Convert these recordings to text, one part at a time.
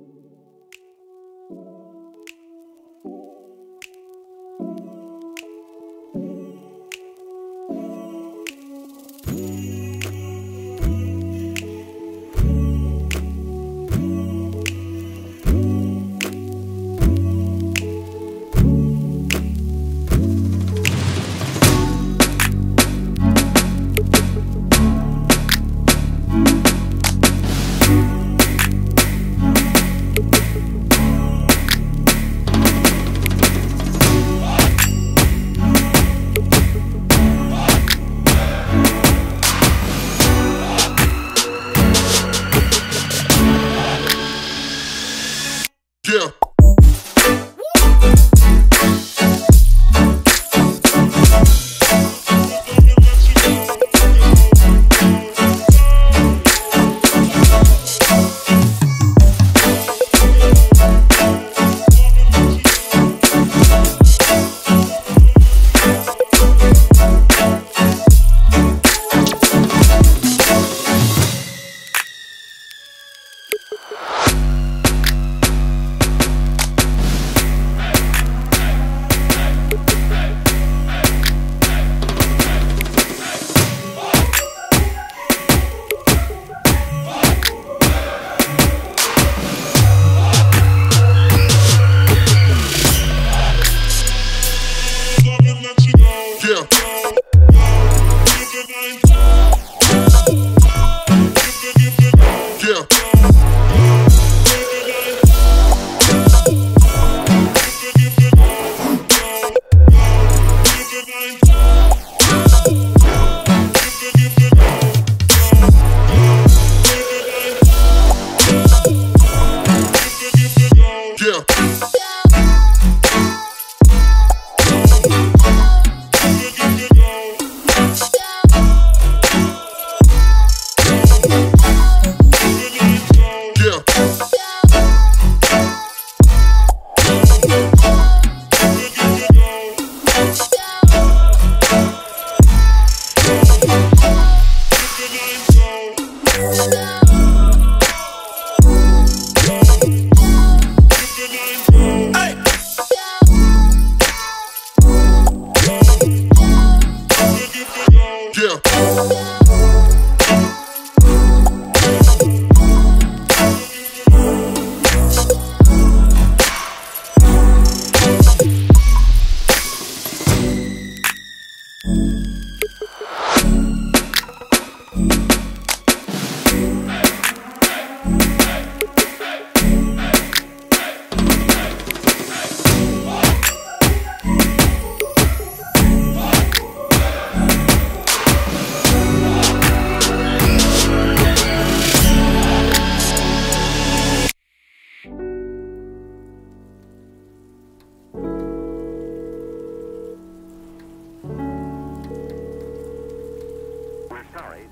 Yeah.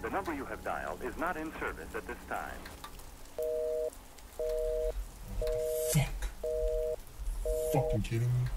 The number you have dialed is not in service at this time. Fuck. Fucking kidding me.